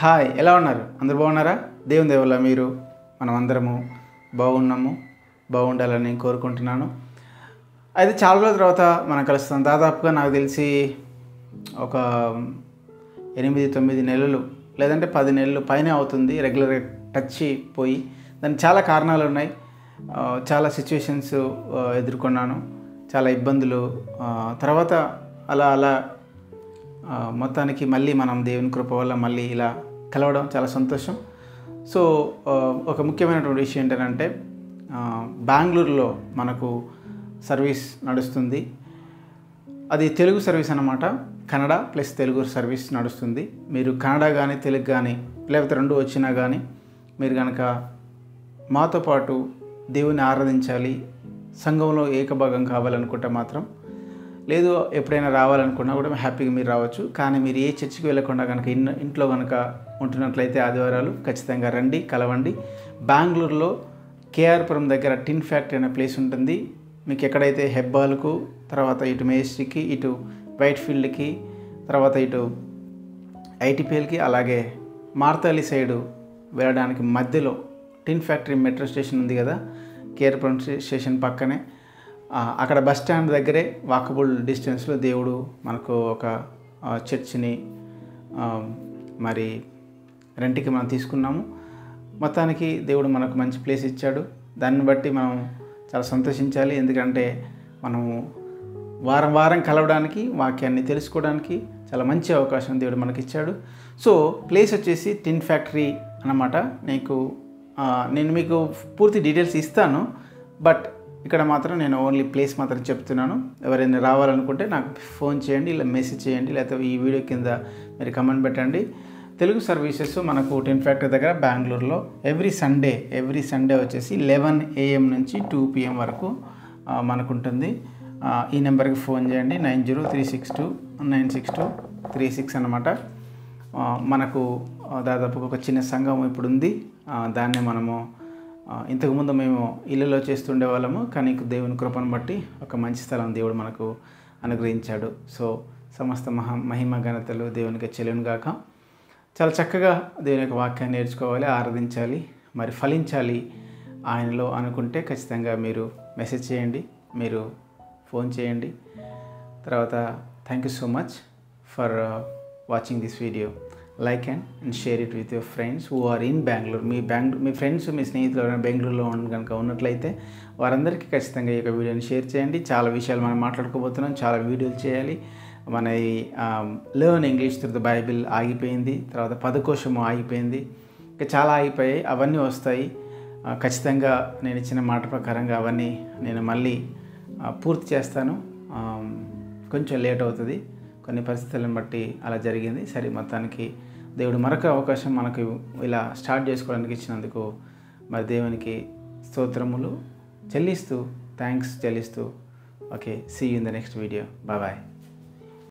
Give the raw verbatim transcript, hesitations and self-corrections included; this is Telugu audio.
హాయ్ ఎలా ఉన్నారు అందరూ బాగున్నారా దేవుని దయ వల్ల మీరు మనం అందరము బాగున్నాము బాగుండాలని కోరుకుంటున్నాను అయితే చాలా రోజుల తర్వాత మనం కలుస్తాం దాదాపుగా నాకు తెలిసి ఒక ఎనిమిది తొమ్మిది నెలలు లేదంటే పది నెలలు పైనే అవుతుంది రెగ్యులర్‌గా టచ్ అయిపోయి దానికి చాలా కారణాలు ఉన్నాయి చాలా సిచువేషన్స్ ఎదుర్కొన్నాను చాలా ఇబ్బందులు తర్వాత అలా అలా మొత్తానికి మళ్ళీ మనం దేవుని కృప వల్ల మళ్ళీ ఇలా కలవడం చాలా సంతోషం సో ఒక ముఖ్యమైనటువంటి విషయం ఏంటంటే బెంగళూరులో మనకు సర్వీస్ నడుస్తుంది అది తెలుగు సర్వీస్ అన్నమాట కన్నడ ప్లస్ తెలుగు సర్వీస్ నడుస్తుంది మీరు కన్నడ కానీ తెలుగు కానీ లేకపోతే రెండు వచ్చినా కానీ మీరు కనుక మాతో పాటు దేవుని ఆరాధించాలి సంఘంలో ఏకభాగం కావాలనుకుంటే మాత్రం లేదు ఎప్పుడైనా రావాలనుకున్నా కూడా హ్యాపీగా మీరు రావచ్చు కానీ మీరు ఏ చర్చికి వెళ్ళకుండా కనుక ఇన్ ఇంట్లో కనుక ఉంటున్నట్లయితే ఆదివారాలు ఖచ్చితంగా రండి కలవండి బెంగళూరులో కేఆర్పురం దగ్గర టిన్ ఫ్యాక్టరీ అనే ప్లేస్ ఉంటుంది మీకు ఎక్కడైతే హెబ్బాల్కు తర్వాత ఇటు మేస్ట్రీకి ఇటు వైట్ ఫీల్డ్కి తర్వాత ఇటు ఐటీపీఎల్కి అలాగే మార్తాలి సైడు వెళ్ళడానికి మధ్యలో టిన్ ఫ్యాక్టరీ మెట్రో స్టేషన్ ఉంది కదా కేఆర్పురం స్టేషన్ పక్కనే అక్కడ బస్ స్టాండ్ దగ్గరే వాకబుల్ డిస్టెన్స్లో దేవుడు మనకు ఒక చర్చిని మరి రెంట్కి మనం తీసుకున్నాము మొత్తానికి దేవుడు మనకు మంచి ప్లేస్ ఇచ్చాడు దాన్ని బట్టి మనం చాలా సంతోషించాలి ఎందుకంటే మనము వారం వారం కలవడానికి వాక్యాన్ని తెలుసుకోవడానికి చాలా మంచి అవకాశం దేవుడు మనకి ఇచ్చాడు సో ప్లేస్ వచ్చేసి టిన్ ఫ్యాక్టరీ అన్నమాట నీకు నేను మీకు పూర్తి డీటెయిల్స్ ఇస్తాను బట్ ఇక్కడ మాత్రం నేను ఓన్లీ ప్లేస్ మాత్రం చెప్తున్నాను ఎవరైనా రావాలనుకుంటే నాకు ఫోన్ చేయండి ఇలా మెసేజ్ చేయండి లేకపోతే ఈ వీడియో కింద మీరు కమెంట్ పెట్టండి తెలుగు సర్వీసెస్ మనకు టిన్ ఫ్యాక్టరీ దగ్గర బెంగళూరులో ఎవ్రీ సండే ఎవ్రీ సండే వచ్చేసి లెవెన్ ఏఎం నుంచి టూ పిఎం వరకు మనకుంటుంది ఈ నెంబర్కి ఫోన్ చేయండి nine zero three six two nine six two three six అనమాట మనకు దాదాపు ఒక చిన్న సంఘం ఇప్పుడు ఉంది దాన్నే మనము ఇంతకుముందు మేము ఇళ్ళలో చేస్తుండే వాళ్ళము కానీ దేవుని కృపను బట్టి ఒక మంచి స్థలం దేవుడు మనకు అనుగ్రహించాడు సో సమస్త మహా మహిమ ఘనతలు దేవునికి చెల్లును గాక చాలా చక్కగా దేవుని యొక్క వాక్యాన్ని నేర్చుకోవాలి ఆరాధించాలి మరి ఫలించాలి ఆయనలో అనుకుంటే ఖచ్చితంగా మీరు మెసేజ్ చేయండి మీరు ఫోన్ చేయండి తర్వాత thank you so much for watching this video like and and share it with your friends who are in Bengaluru మీ బెంగళూరు మీ ఫ్రెండ్స్ మీ స్నేహితులు ఎవరైనా బెంగళూరులో కనుక ఉన్నట్లయితే వారందరికీ ఖచ్చితంగా ఈ యొక్క వీడియోని షేర్ చేయండి చాలా విషయాలు మనం మాట్లాడుకోబోతున్నాం చాలా వీడియోలు చేయాలి మన ఈ learn English through the Bible ఆగిపోయింది తర్వాత పదకోశము ఆగిపోయింది ఇంకా చాలా ఆగిపోయాయి అవన్నీ వస్తాయి ఖచ్చితంగా నేను ఇచ్చిన మాట ప్రకారంగా అవన్నీ నేను మళ్ళీ పూర్తి చేస్తాను కొంచెం లేట్ అవుతుంది కొన్ని పరిస్థితులను బట్టి అలా జరిగింది సరే మొత్తానికి దేవుడు మరొక అవకాశం మనకు ఇలా స్టార్ట్ చేసుకోవడానికి ఇచ్చినందుకు మరి దేవునికి స్తోత్రములు చెల్లిస్తూ థ్యాంక్స్ చెల్లిస్తూ okay see you in the next video bye bye